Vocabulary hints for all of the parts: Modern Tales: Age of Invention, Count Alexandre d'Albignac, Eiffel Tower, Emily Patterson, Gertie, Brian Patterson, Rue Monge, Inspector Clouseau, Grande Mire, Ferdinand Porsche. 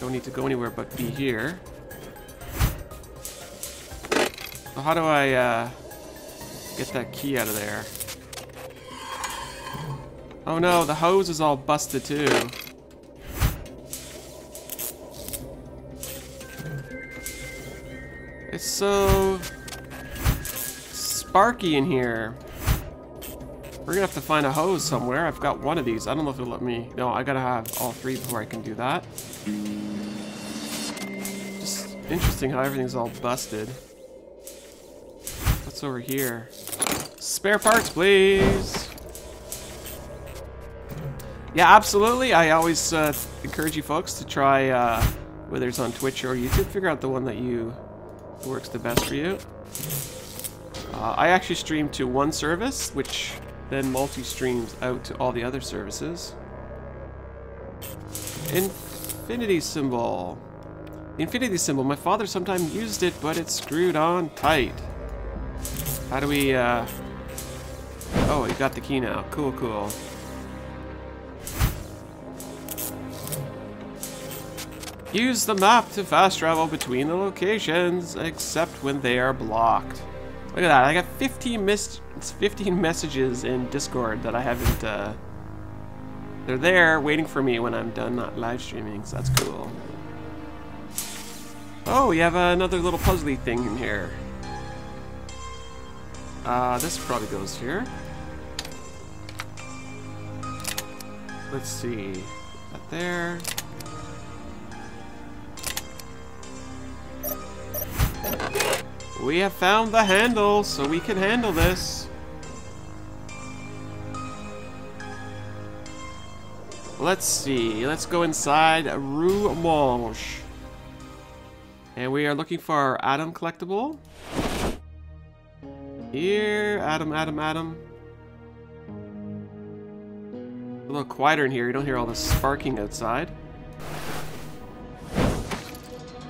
Don't need to go anywhere but be here. So how do I get that key out of there? Oh no, the hose is all busted too. It's so sparky in here. We're gonna have to find a hose somewhere. I've got one of these. I don't know if it'll let me. No, I gotta have all three before I can do that. Just interesting how everything's all busted. What's over here? Spare parts, please. Yeah, absolutely. I always encourage you folks to try, whether it's on Twitch or YouTube, figure out the one that you works the best for you. I actually stream to one service, which then multi-streams out to all the other services. Infinity symbol. The infinity symbol. My father sometimes used it, but it's screwed on tight. How do we, Oh, we got the key now. Cool, cool. Use the map to fast travel between the locations, except when they are blocked. Look at that, I got 15 messages in Discord that I haven't, They're there waiting for me when I'm done not live streaming, so that's cool. Oh, we have another little puzzly thing in here. This probably goes here. Let's see. That there. We have found the handle, so we can handle this. Let's see. Let's go inside Rue Monge. And we are looking for our Atom collectible. Here, Atom. A little quieter in here. You don't hear all the sparking outside.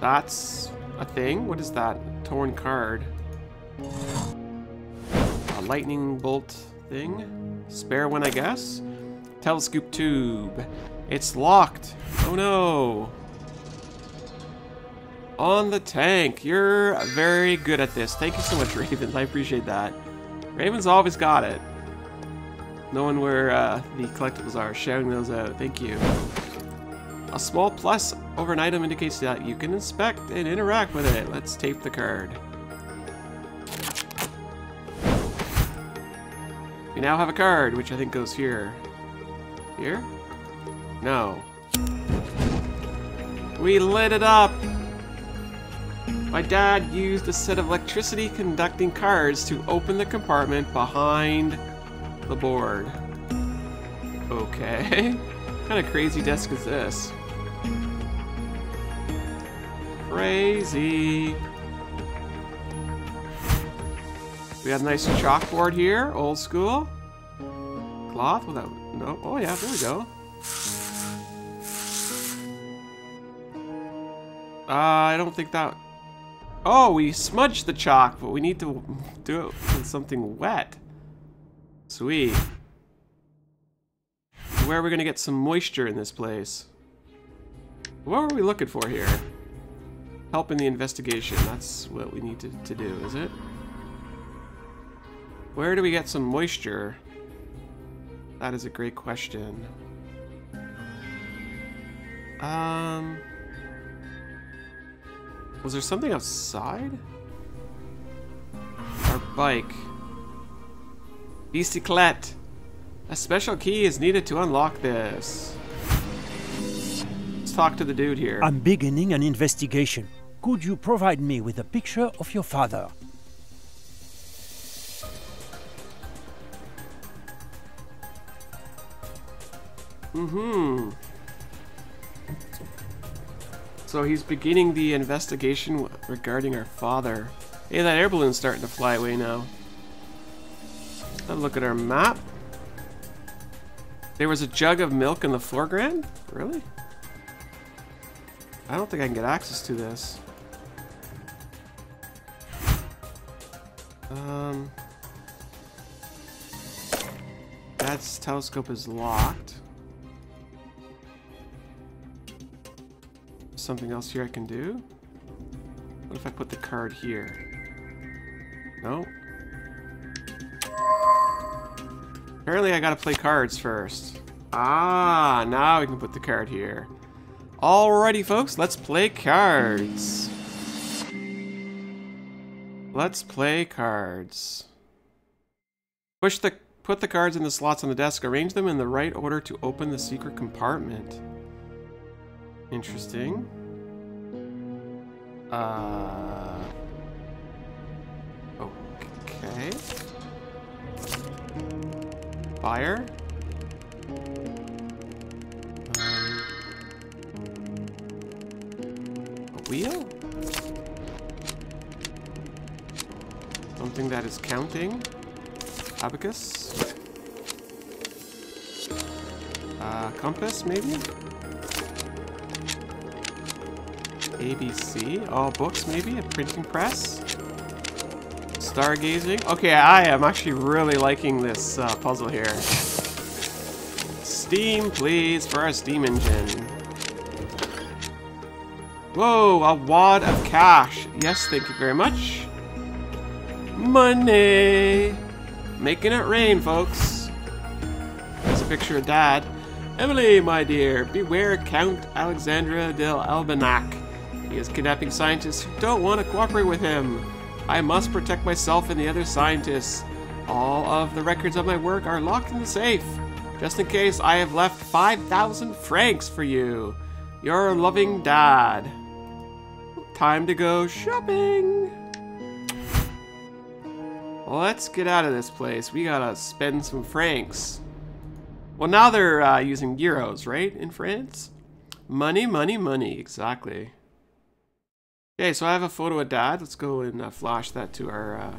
That's a thing? What is that? Torn card. A lightning bolt thing. Spare one, I guess. Telescope tube. It's locked. Oh no. On the tank. You're very good at this. Thank you so much, Ravens. I appreciate that. Ravens always got it. Knowing where the collectibles are. Shouting those out. Thank you. A small plus over an item indicates that you can inspect and interact with it. Let's tape the card. We now have a card, which I think goes here. Here? No. We lit it up! My dad used a set of electricity conducting cards to open the compartment behind the board. Okay. What kind of crazy desk is this? Crazy. We got a nice chalkboard here, old school. Cloth without, no, oh yeah, there we go. I don't think that, oh, we smudged the chalk, but we need to do it with something wet. Sweet. Where are we gonna get some moisture in this place? What were we looking for here? Help in the investigation. That's what we need to do, is it? Where do we get some moisture? That is a great question. Was there something outside? Our bike. Bicyclette. A special key is needed to unlock this. Let's talk to the dude here. I'm beginning an investigation. Could you provide me with a picture of your father? Mm-hmm. So he's beginning the investigation regarding our father. Hey, that air balloon's starting to fly away now. Let's look at our map. There was a jug of milk in the foreground? Really? I don't think I can get access to this. Dad's telescope is locked. Something else here I can do? What if I put the card here? No. Apparently I gotta play cards first. Ah, now we can put the card here. Alrighty, folks, let's play cards. Let's play cards. Put the cards in the slots on the desk. Arrange them in the right order to open the secret compartment. Interesting. Okay. Fire. A wheel? Something that is counting. Abacus. Compass, maybe? ABC. All books, maybe? A printing press? Stargazing. Okay, I am actually really liking this puzzle here. Steam, please, for our steam engine. Whoa, a wad of cash. Yes, thank you very much. Money. Making it rain, folks. There's a picture of Dad. Emily, my dear, beware Count Alexandre d'Albignac. He is kidnapping scientists who don't want to cooperate with him. I must protect myself and the other scientists. All of the records of my work are locked in the safe. Just in case, I have left 5,000 francs for you. Your loving dad. Time to go shopping. Let's get out of this place. We gotta spend some francs. Well, now they're using euros, right, in France? Money, money, money, exactly. Okay, so I have a photo of Dad. Let's go and flash that to our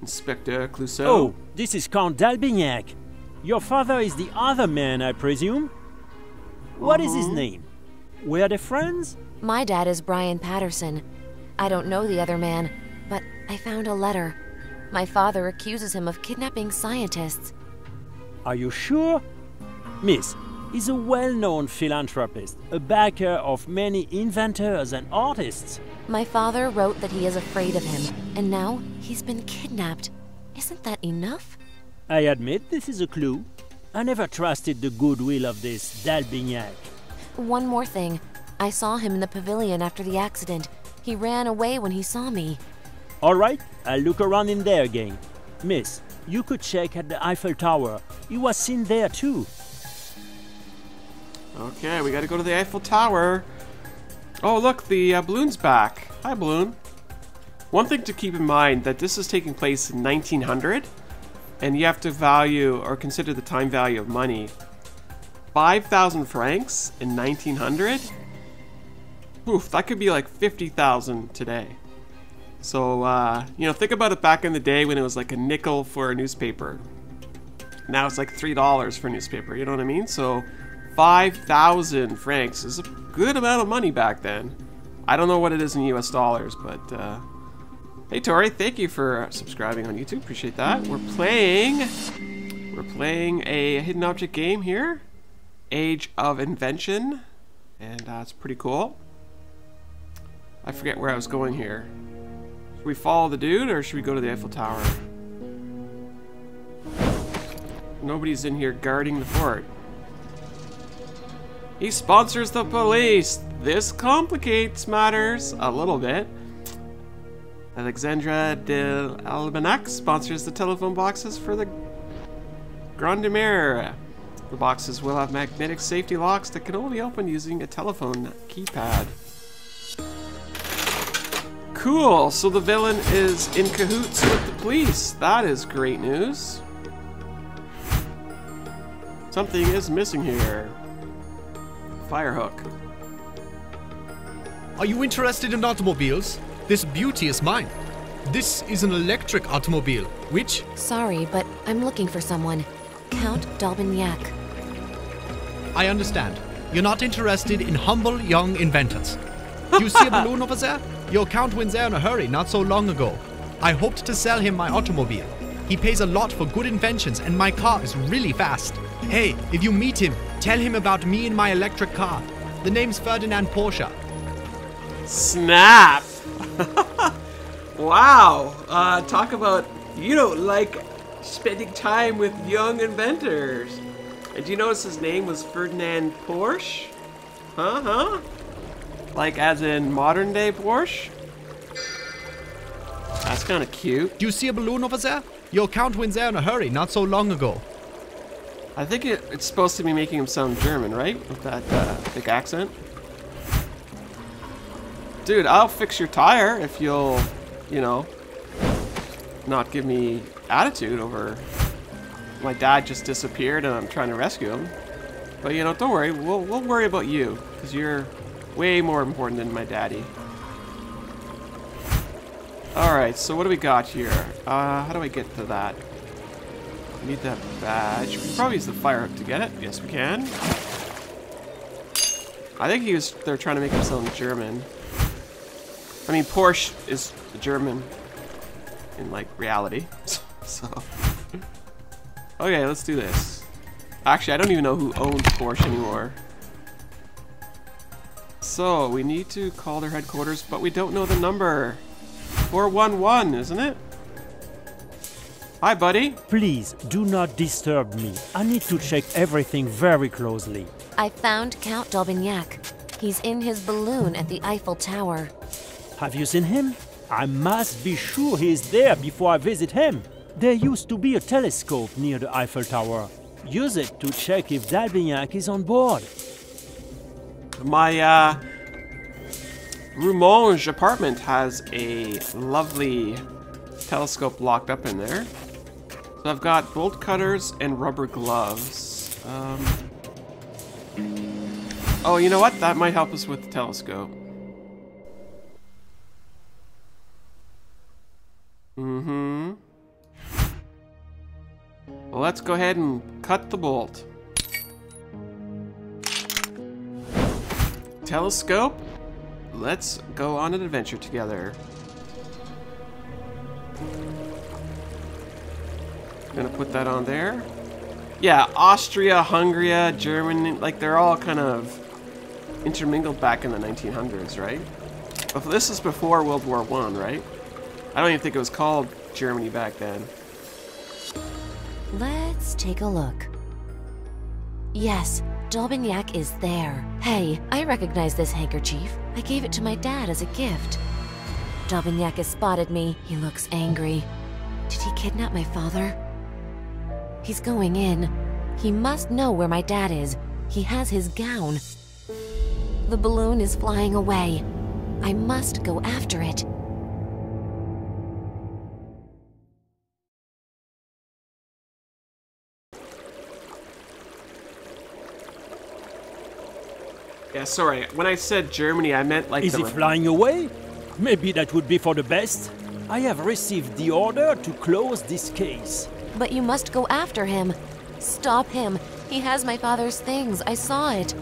Inspector Clouseau. Oh, this is Count d'Albignac. Your father is the other man, I presume? What is his name? Were they friends? My dad is Brian Patterson. I don't know the other man, but I found a letter. My father accuses him of kidnapping scientists. Are you sure? Miss, he's a well-known philanthropist, a backer of many inventors and artists. My father wrote that he is afraid of him, and now he's been kidnapped. Isn't that enough? I admit this is a clue. I never trusted the goodwill of this d'Albignac. One more thing. I saw him in the pavilion after the accident. He ran away when he saw me. All right, I'll look around in there again. Miss, you could check at the Eiffel Tower. He was seen there too. Okay, we gotta go to the Eiffel Tower. Oh, look, the balloon's back. Hi, balloon. One thing to keep in mind that this is taking place in 1900, and you have to value or consider the time value of money. 5,000 francs in 1900? Oof, that could be like 50,000 today. So, you know, think about it back in the day when it was like a nickel for a newspaper. Now it's like $3 for a newspaper, you know what I mean? So, 5,000 francs is a good amount of money back then. I don't know what it is in US dollars, but, hey, Tori, thank you for subscribing on YouTube. Appreciate that. We're playing a hidden object game here. Age of Invention. And, it's pretty cool. I forget where I was going here. Should we follow the dude, or should we go to the Eiffel Tower? Nobody's in here guarding the fort. He sponsors the police! This complicates matters a little bit. Alexandre d'Albignac sponsors the telephone boxes for the Grande Mire. The boxes will have magnetic safety locks that can only open using a telephone keypad. Cool, so the villain is in cahoots with the police. That is great news. Something is missing here. Firehook. Are you interested in automobiles? This beauty is mine. This is an electric automobile, which... Sorry, but I'm looking for someone. Count d'Albignac. I understand. You're not interested in humble young inventors. You see a balloon over there? Your count went there in a hurry not so long ago. I hoped to sell him my automobile. He pays a lot for good inventions and my car is really fast. Hey, if you meet him, tell him about me and my electric car. The name's Ferdinand Porsche. Snap! Wow! Talk about you don't like spending time with young inventors. And do you notice his name was Ferdinand Porsche? Huh? Like as in modern day Porsche? That's kind of cute. Do you see a balloon over there? Your count went there in a hurry not so long ago. I think it's supposed to be making him sound German, right? With that thick accent. Dude, I'll fix your tire if you'll, you know, not give me attitude over my dad just disappeared and I'm trying to rescue him. But you know, don't worry, we'll worry about you because you're way more important than my daddy. Alright, so what do we got here? How do I get to that? We need that badge. We can probably use the fire hook to get it. Yes, we can. I think he was. They're trying to make him sound German. I mean, Porsche is German in like reality. So, okay, let's do this. Actually, I don't even know who owns Porsche anymore. So we need to call their headquarters, but we don't know the number. 411, isn't it? Hi, buddy. Please do not disturb me. I need to check everything very closely. I found Count d'Albignac. He's in his balloon at the Eiffel Tower. Have you seen him? I must be sure he is there before I visit him. There used to be a telescope near the Eiffel Tower. Use it to check if d'Albignac is on board. My Rue Monge apartment has a lovely telescope locked up in there. So I've got bolt cutters and rubber gloves. Oh, you know what? That might help us with the telescope. Mm-hmm. Well, let's go ahead and cut the bolt. Telescope? Let's go on an adventure together. Gonna put that on there. Yeah, Austria, Hungary, Germany, like they're all kind of intermingled back in the 1900s, right? But this is before World War I, right? I don't even think it was called Germany back then. Let's take a look. Yes, d'Albignac is there. Hey, I recognize this handkerchief. I gave it to my dad as a gift. D'Albignac has spotted me. He looks angry. Did he kidnap my father? He's going in. He must know where my dad is. He has his gown. The balloon is flying away. I must go after it. Yeah, sorry. When I said Germany, I meant like... Is it flying away? Maybe that would be for the best. I have received the order to close this case. But you must go after him. Stop him. He has my father's things. I saw it.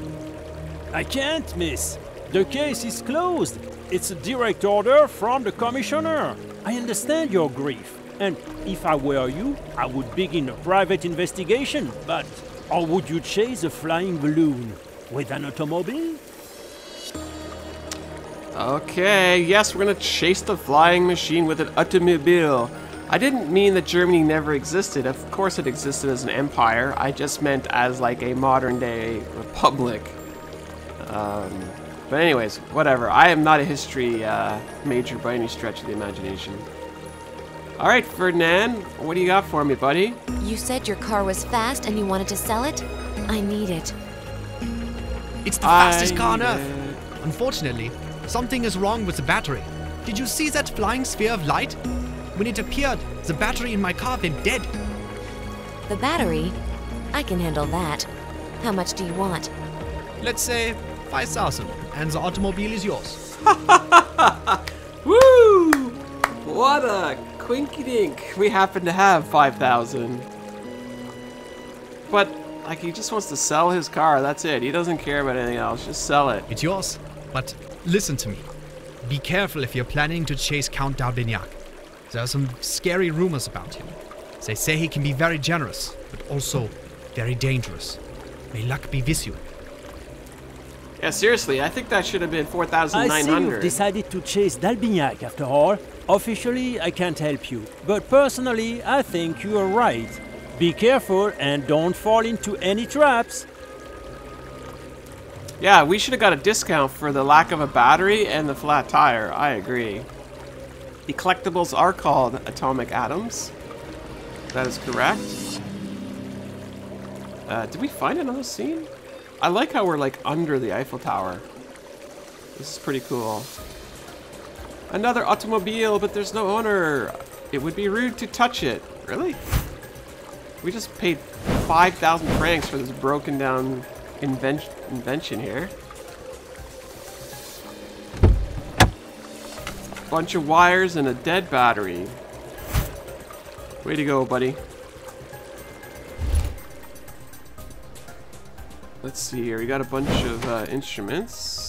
I can't, miss. The case is closed. It's a direct order from the commissioner. I understand your grief. And if I were you, I would begin a private investigation. But... Or would you chase a flying balloon? With an automobile? Okay, yes, we're gonna chase the flying machine with an automobile. I didn't mean that Germany never existed. Of course it existed as an empire. I just meant as like a modern day republic. But anyways, whatever. I am not a history major by any stretch of the imagination. Alright, Ferdinand, what do you got for me, buddy? You said your car was fast and you wanted to sell it? I need it. It's the fastest car on Earth. Unfortunately, something is wrong with the battery. Did you see that flying sphere of light? When it appeared, the battery in my car went dead. The battery? I can handle that. How much do you want? Let's say 5,000, and the automobile is yours. Woo! What a quinky-dink. We happen to have 5,000. But... Like, he just wants to sell his car, that's it. He doesn't care about anything else, just sell it. It's yours, but listen to me. Be careful if you're planning to chase Count d'Albignac. There are some scary rumors about him. They say he can be very generous, but also very dangerous. May luck be with you. Yeah, seriously, I think that should have been 4,900. I see you've decided to chase d'Albignac after all. Officially, I can't help you. But personally, I think you are right. Be careful and don't fall into any traps. Yeah, we should have got a discount for the lack of a battery and the flat tire. I agree. The collectibles are called atomic atoms. That is correct. Did we find another scene? I like how we're like under the Eiffel Tower. This is pretty cool. Another automobile, but there's no owner. It would be rude to touch it. Really? We just paid 5,000 francs for this broken down invention here. Bunch of wires and a dead battery. Way to go, buddy. Let's see here. We got a bunch of instruments.